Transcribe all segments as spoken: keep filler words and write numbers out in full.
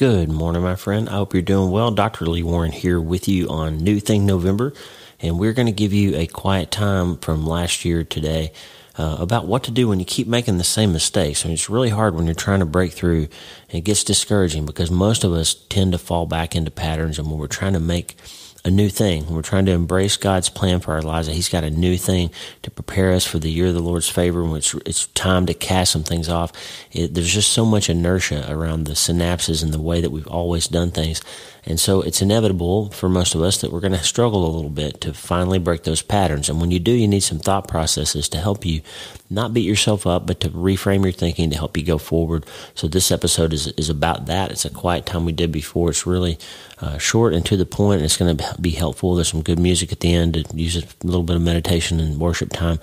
Good morning, my friend. I hope you're doing well. Doctor Lee Warren here with you on New Thing November, and we're going to give you a quiet time from last year today uh, about what to do when you keep making the same mistakes. I mean, it's really hard when you're trying to break through, and it gets discouraging because most of us tend to fall back into patterns, and when we're trying to make a new thing, when we're trying to embrace God's plan for our lives, that He's got a new thing to prepare us for the year of the Lord's favor, when it's, it's time to cast some things off. It, there's just so much inertia around the synapses and the way that we've always done things. And so it's inevitable for most of us that we're going to struggle a little bit to finally break those patterns. And when you do, you need some thought processes to help you not beat yourself up, but to reframe your thinking to help you go forward. So this episode is, is about that. It's a quiet time we did before. It's really uh, short and to the point, and it's going to be helpful. There's some good music at the end to use a little bit of meditation and worship time.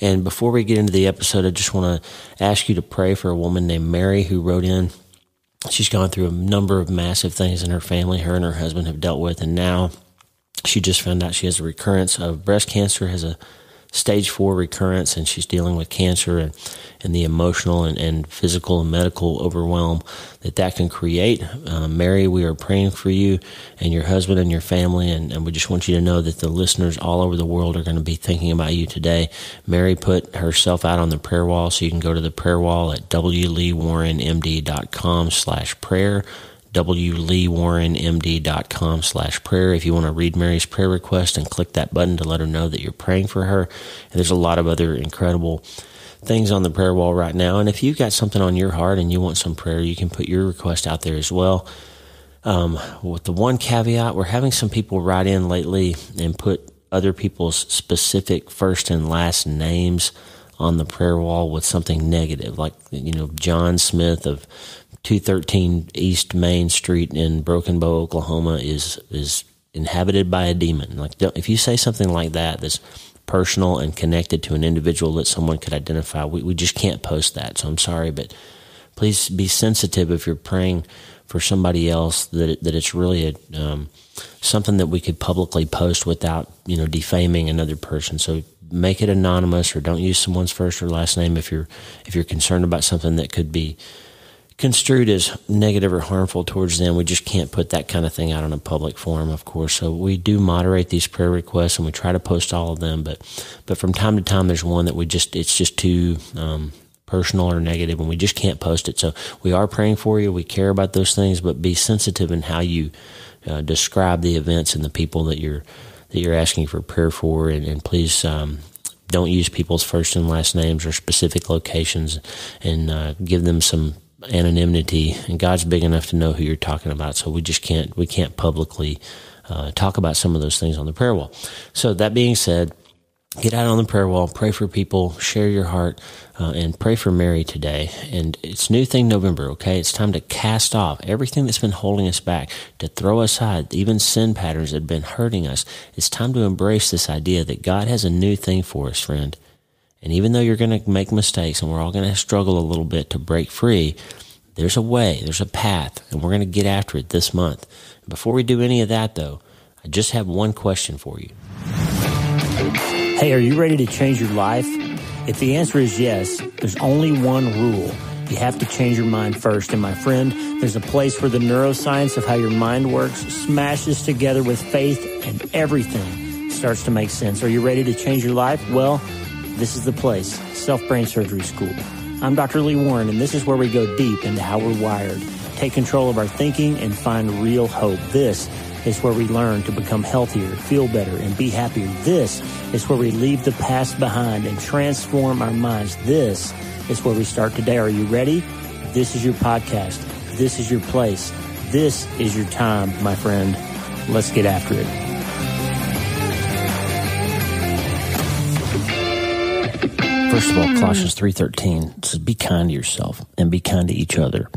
And before we get into the episode, I just want to ask you to pray for a woman named Mary who wrote in. She's gone through a number of massive things in her family, her and her husband have dealt with, and now she just found out she has a recurrence of breast cancer, has a stage four recurrence, and she's dealing with cancer and, and the emotional and, and physical and medical overwhelm that that can create. Uh, Mary, we are praying for you and your husband and your family, and, and we just want you to know that the listeners all over the world are going to be thinking about you today. Mary put herself out on the prayer wall, so you can go to the prayer wall at w lee warren m d dot com slash prayer. w lee warren m d dot com slash prayer if you want to read Mary's prayer request and click that button to let her know that you're praying for her. And there's a lot of other incredible things on the prayer wall right now. And if you've got something on your heart and you want some prayer, you can put your request out there as well. Um, with the one caveat, we're having some people write in lately and put other people's specific first and last names on the prayer wall with something negative, like, you know, John Smith of two thirteen East Main Street in Broken Bow, Oklahoma is is inhabited by a demon. Like, if you say something like that that's personal and connected to an individual that someone could identify, we, we just can't post that. So I'm sorry, but please be sensitive if you're praying for somebody else, that that it's really a, um, something that we could publicly post without, you know, defaming another person. So make it anonymous, or don't use someone's first or last name if you're if you're concerned about something that could be construed as negative or harmful towards them. We just can't put that kind of thing out on a public forum, of course. So we do moderate these prayer requests, and we try to post all of them. But, but from time to time, there's one that we just, it's just too um, personal or negative, and we just can't post it. So we are praying for you. We care about those things, but be sensitive in how you uh, describe the events and the people that you're, that you're asking for prayer for. And, and please, um, don't use people's first and last names or specific locations, and uh, give them some anonymity, and God's big enough to know who you're talking about. So we just can't, we can't publicly uh, talk about some of those things on the prayer wall. So that being said, get out on the prayer wall, pray for people, share your heart, uh, and pray for Mary today. And it's New Thing November, okay? It's time to cast off everything that's been holding us back, to throw aside even sin patterns that have been hurting us. It's time to embrace this idea that God has a new thing for us, friend. And even though you're going to make mistakes, and we're all going to struggle a little bit to break free, there's a way, there's a path, and we're going to get after it this month. Before we do any of that, though, I just have one question for you. Hey, are you ready to change your life? If the answer is yes, there's only one rule. You have to change your mind first. And my friend, there's a place where the neuroscience of how your mind works smashes together with faith, and everything starts to make sense. Are you ready to change your life? Well, this is the place, Self-Brain Surgery School. I'm Doctor Lee Warren, and this is where we go deep into how we're wired, take control of our thinking, and find real hope. This is where we learn to become healthier, feel better, and be happier. This is where we leave the past behind and transform our minds. This is where we start today. Are you ready? This is your podcast. This is your place. This is your time, my friend. Let's get after it. First of all, Colossians three thirteen says, be kind to yourself and be kind to each other,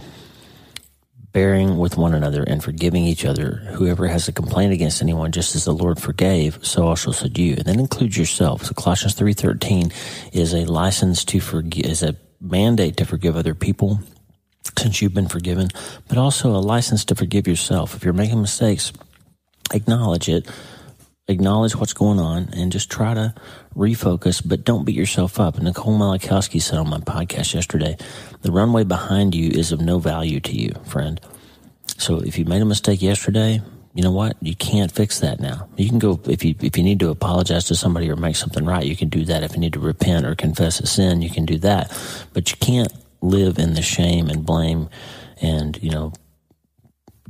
bearing with one another and forgiving each other. Whoever has a complaint against anyone, just as the Lord forgave, so also should you. And that includes yourself. So Colossians three thirteen is a license to forgive, is a mandate to forgive other people since you've been forgiven, but also a license to forgive yourself. If you're making mistakes, acknowledge it. Acknowledge what's going on and just try to refocus, but don't beat yourself up. And Nicole Malachowski said on my podcast yesterday, the runway behind you is of no value to you, friend. So if you made a mistake yesterday, you know what? You can't fix that now. You can go, if you if you need to apologize to somebody or make something right, you can do that. If you need to repent or confess a sin, you can do that. But you can't live in the shame and blame and, you know,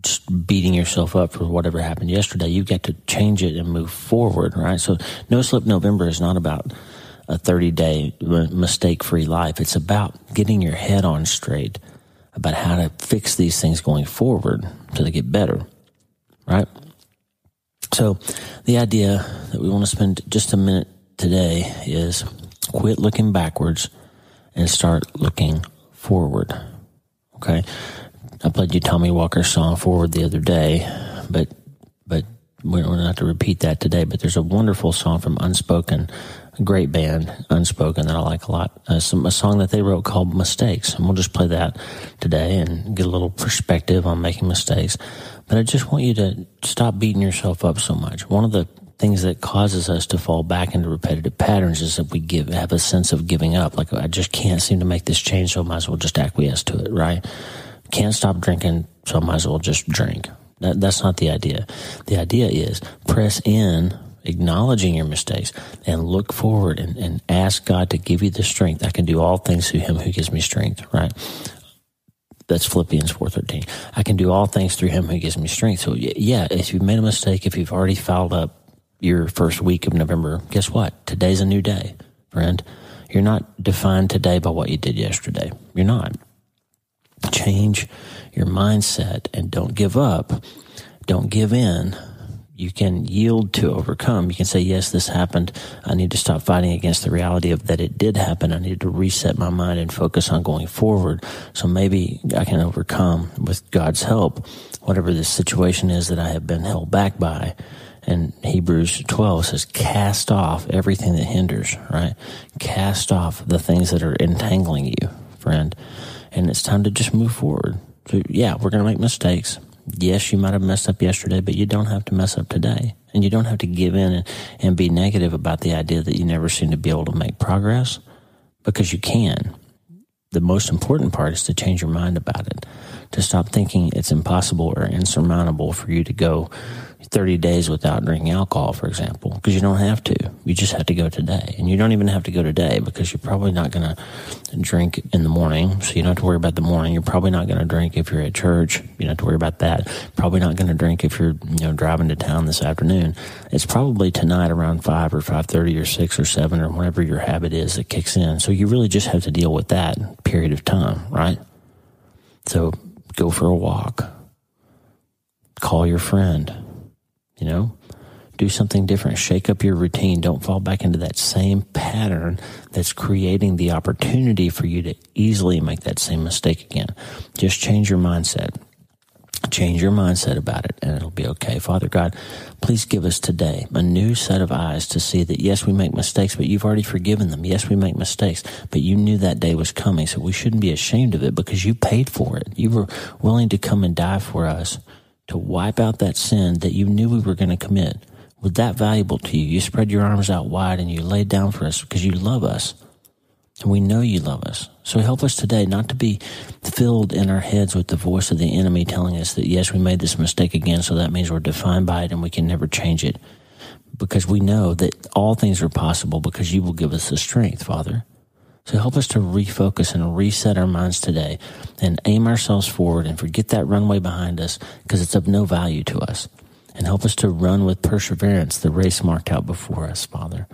just beating yourself up for whatever happened yesterday. You got to change it and move forward, right? So No Slip November is not about a thirty-day mistake-free life. It's about getting your head on straight about how to fix these things going forward so they get better, right? So the idea that we want to spend just a minute today is quit looking backwards and start looking forward, okay? I played you Tommy Walker's song Forward the other day, but but we're not to repeat that today, but there's a wonderful song from Unspoken, a great band, Unspoken, that I like a lot, uh, some, a song that they wrote called Mistakes, and we'll just play that today and get a little perspective on making mistakes. But I just want you to stop beating yourself up so much. One of the things that causes us to fall back into repetitive patterns is that we give have a sense of giving up, like I just can't seem to make this change, so I might as well just acquiesce to it, right? Can't stop drinking, so I might as well just drink. That, that's not the idea. The idea is press in, acknowledging your mistakes, and look forward and, and ask God to give you the strength. I can do all things through him who gives me strength, right? That's Philippians four thirteen. I can do all things through him who gives me strength. So yeah, if you've made a mistake, if you've already fouled up your first week of November, guess what? Today's a new day, friend. You're not defined today by what you did yesterday. You're not. Change your mindset and don't give up. Don't give in. You can yield to overcome. You can say, yes, this happened. I need to stop fighting against the reality of that it did happen. I need to reset my mind and focus on going forward. So maybe I can overcome with God's help whatever this situation is that I have been held back by. And Hebrews twelve says, cast off everything that hinders, right? Cast off the things that are entangling you, friend. And it's time to just move forward. So, yeah, we're going to make mistakes. Yes, you might have messed up yesterday, but you don't have to mess up today. And you don't have to give in and, and be negative about the idea that you never seem to be able to make progress, because you can. The most important part is to change your mind about it, to stop thinking it's impossible or insurmountable for you to go thirty days without drinking alcohol, for example, because you don't have to. You just have to go today. And you don't even have to go today because you're probably not going to drink in the morning, so you don't have to worry about the morning. You're probably not going to drink if you're at church. You don't have to worry about that. Probably not going to drink if you're, you know, driving to town this afternoon. It's probably tonight around five or five thirty or six or seven or whatever your habit is that kicks in. So you really just have to deal with that period of time, right? So go for a walk. Call your friend. You know, do something different. Shake up your routine. Don't fall back into that same pattern that's creating the opportunity for you to easily make that same mistake again. Just change your mindset. Change your mindset about it, and it'll be okay. Father God, please give us today a new set of eyes to see that, yes, we make mistakes, but you've already forgiven them. Yes, we make mistakes, but you knew that day was coming, so we shouldn't be ashamed of it because you paid for it. You were willing to come and die for us, to wipe out that sin that you knew we were going to commit. Was that valuable to you? You spread your arms out wide and you laid down for us because you love us. And we know you love us. So help us today not to be filled in our heads with the voice of the enemy telling us that, yes, we made this mistake again, so that means we're defined by it and we can never change it. Because we know that all things are possible because you will give us the strength, Father. So help us to refocus and reset our minds today and aim ourselves forward and forget that runway behind us because it's of no value to us. And help us to run with perseverance the race marked out before us, Father.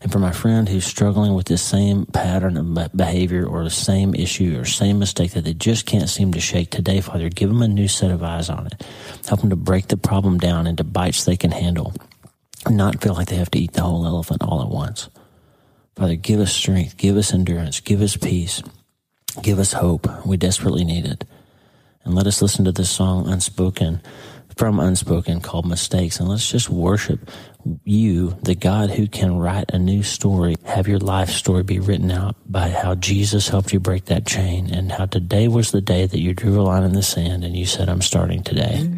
And for my friend who's struggling with this same pattern of behavior or the same issue or same mistake that they just can't seem to shake today, Father, give them a new set of eyes on it. Help them to break the problem down into bites they can handle and not feel like they have to eat the whole elephant all at once. Father, give us strength, give us endurance, give us peace, give us hope. We desperately need it. And let us listen to this song, Unspoken, from Unspoken, called Mistakes. And let's just worship you, the God who can write a new story. Have your life story be written out by how Jesus helped you break that chain and how today was the day that you drew a line in the sand and you said, I'm starting today.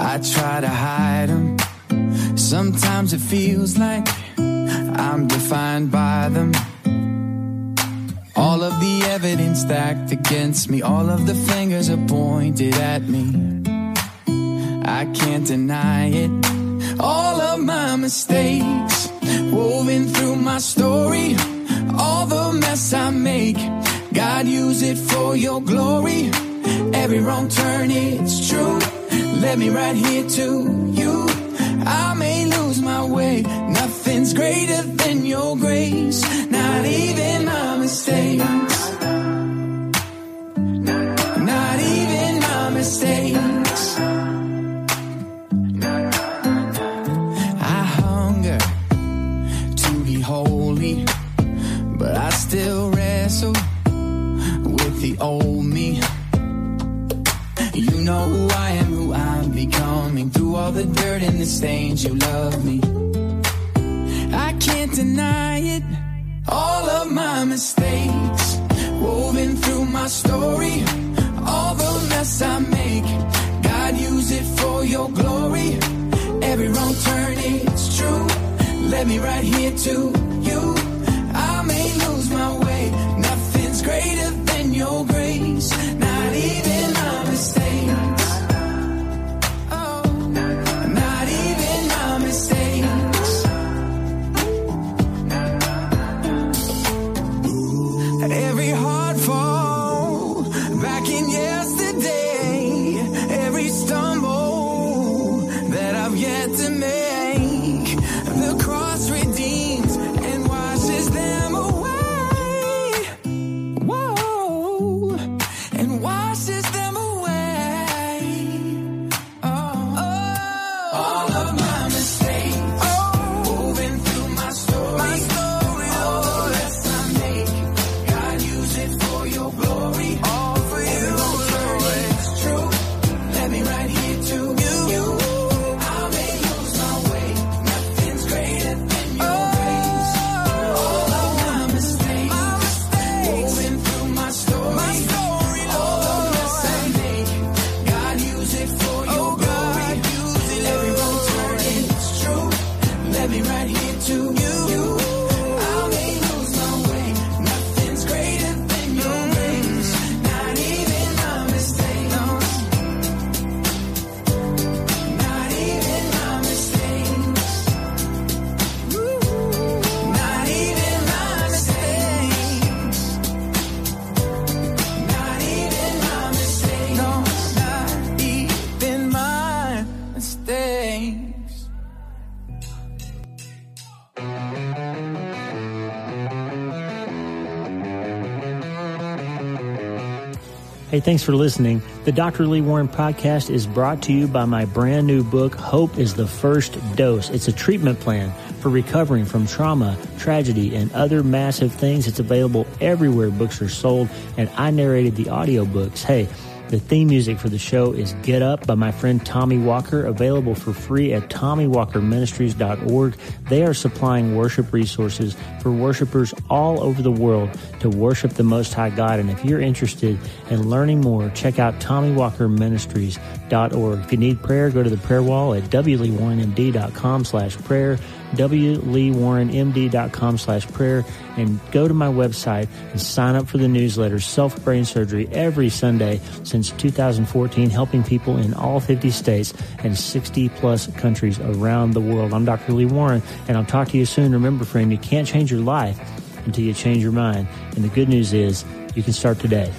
I try to hide them, Sometimes it feels like I'm defined by them. All of the evidence stacked against me, all of the fingers are pointed at me. I can't deny it. All of my mistakes woven through my story, all the mess I make, God, use it for your glory. Every wrong turn, it's true. Let me right here to you. I may lose my way. Nothing's greater than your grace. Not even my mistakes. Not even my mistakes. I hunger to be holy, but I still wrestle with the old me. You know who I am, who I'm becoming. Through all the dirt and the stains, you love me. I can't deny it. All of my mistakes woven through my story, all the mess I make, God, use it for your glory. Every wrong turn, it's true. Let me right here to you. I may lose my way. Nothing's greater than your grace. Not even my mistakes. Hey, thanks for listening. The Doctor Lee Warren Podcast is brought to you by my brand new book, Hope is the First Dose. It's a treatment plan for recovering from trauma, tragedy, and other massive things. It's available everywhere books are sold, and I narrated the audiobooks. Hey, the theme music for the show is Get Up by my friend Tommy Walker, available for free at Tommy Walker Ministries dot org. They are supplying worship resources for worshipers all over the world to worship the Most High God. And if you're interested in learning more, check out Tommy Walker Ministries dot org. If you need prayer, go to the prayer wall at w lee warren m d dot com slash prayer, w lee warren m d dot com slash prayer, and go to my website and sign up for the newsletter, Self-Brain Surgery, every Sunday since two thousand fourteen, helping people in all fifty states and sixty plus countries around the world. I'm Doctor Lee Warren, and I'll talk to you soon. Remember, friend, you can't change your life until you change your mind. And the good news is you can start today.